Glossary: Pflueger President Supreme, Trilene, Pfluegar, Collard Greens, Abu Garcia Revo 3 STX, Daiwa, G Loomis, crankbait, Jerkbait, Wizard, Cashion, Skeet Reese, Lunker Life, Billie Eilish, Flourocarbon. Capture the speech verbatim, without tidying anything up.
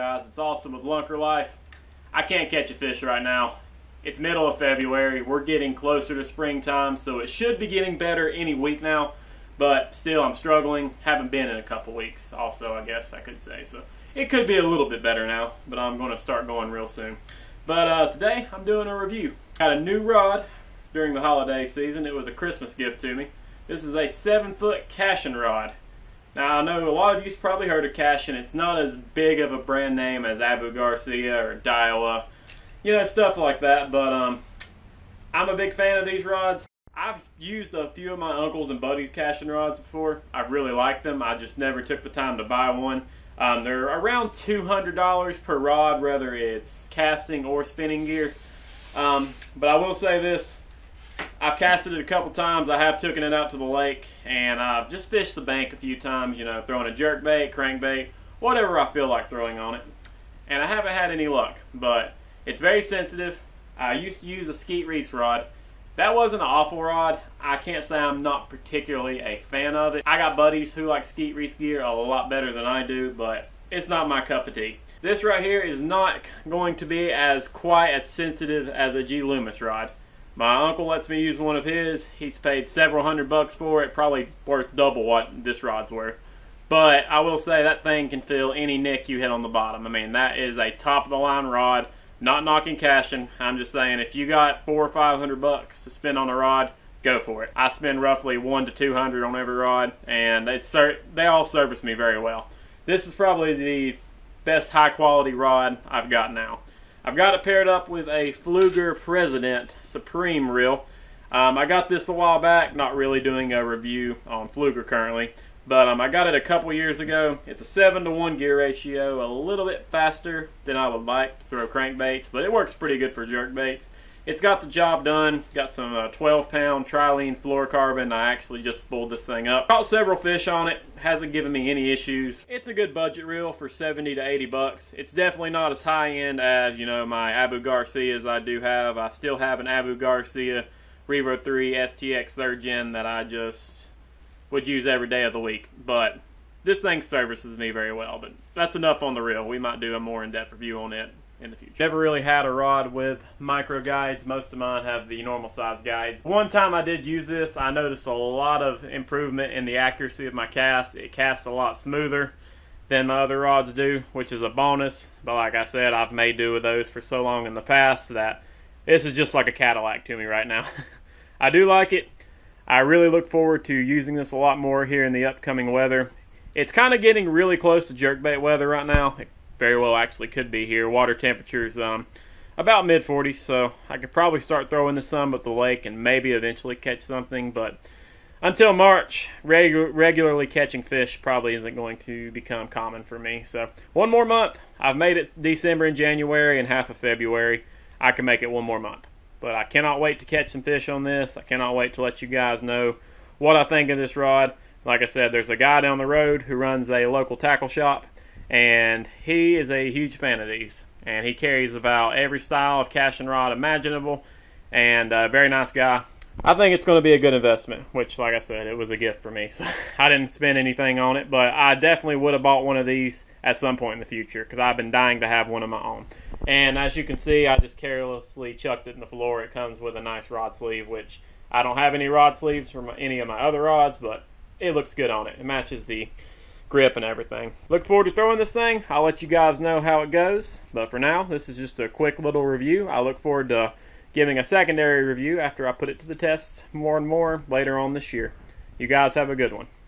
guys. It's Awesome with Lunker Life. I can't catch a fish right now. It's middle of February. We're getting closer to springtime, so it should be getting better any week now. But still, I'm struggling. Haven't been in a couple weeks also, I guess I could say. So it could be a little bit better now, but I'm going to start going real soon. But uh, today, I'm doing a review. Got a new rod during the holiday season. It was a Christmas gift to me. This is a seven foot Cashion rod. Now, I know a lot of you's probably heard of Cashion. It's not as big of a brand name as Abu Garcia or Daiwa, you know, stuff like that. But um, I'm a big fan of these rods. I've used a few of my uncles and buddies' Cashion rods before. I really like them. I just never took the time to buy one. Um, they're around two hundred dollars per rod, whether it's casting or spinning gear. Um, but I will say this. I've casted it a couple times. I have taken it out to the lake, and I've just fished the bank a few times, you know, throwing a jerkbait, crankbait, whatever I feel like throwing on it. And I haven't had any luck, but it's very sensitive. I used to use a Skeet Reese rod. That wasn't an awful rod. I can't say I'm not particularly a fan of it. I got buddies who like Skeet Reese gear a lot better than I do, but it's not my cup of tea. This right here is not going to be as quite as sensitive as a G Loomis rod. My uncle lets me use one of his. He's paid several hundred bucks for it, probably worth double what this rod's worth. But I will say that thing can feel any nick you hit on the bottom. I mean, that is a top-of-the-line rod. Not knocking Cashion. I'm just saying, if you got four or five hundred bucks to spend on a rod, go for it. I spend roughly one to two hundred on every rod, and they they all service me very well. This is probably the best high-quality rod I've got now. I've got it paired up with a Pflueger President Supreme reel. Um, I got this a while back, not really doing a review on Pflueger currently, but um, I got it a couple years ago. It's a seven to one gear ratio, a little bit faster than I would like to throw crankbaits, but it works pretty good for jerkbaits. It's got the job done. Got some uh, twelve pound Trilene fluorocarbon. I actually just spooled this thing up. Caught several fish on it. Hasn't given me any issues. It's a good budget reel for seventy to eighty bucks. It's definitely not as high end as, you know, my Abu Garcias I do have. I still have an Abu Garcia Revo three S T X third gen that I just would use every day of the week. But this thing services me very well. But that's enough on the reel. We might do a more in-depth review on it in the future. Never really had a rod with micro guides. Most of mine have the normal size guides. One time I did use this, I noticed a lot of improvement in the accuracy of my cast. It casts a lot smoother than my other rods do, which is a bonus. But like I said, I've made do with those for so long in the past that this is just like a Cadillac to me right now. I do like it. I really look forward to using this a lot more here in the upcoming weather. It's kind of getting really close to jerkbait weather right now. It very well actually could be here. Water temperatures um about mid forties, so I could probably start throwing the sun at the lake and maybe eventually catch something. But until March, regu regularly catching fish probably isn't going to become common for me. So one more month. I've made it December and January and half of February. I can make it one more month, but I cannot wait to catch some fish on this. I cannot wait to let you guys know what I think of this rod. Like I said, there's a guy down the road who runs a local tackle shop, and he is a huge fan of these, and he carries about every style of Cashion rod imaginable, and a very nice guy. I think it's going to be a good investment, which, like I said, it was a gift for me, so I didn't spend anything on it, but I definitely would have bought one of these at some point in the future, because I've been dying to have one of my own. And as you can see, I just carelessly chucked it in the floor. It comes with a nice rod sleeve, which I don't have any rod sleeves from any of my other rods, but it looks good on it. It matches the grip and everything. Look forward to throwing this thing. I'll let you guys know how it goes, but for now, this is just a quick little review. I look forward to giving a secondary review after I put it to the test more and more later on this year. You guys have a good one.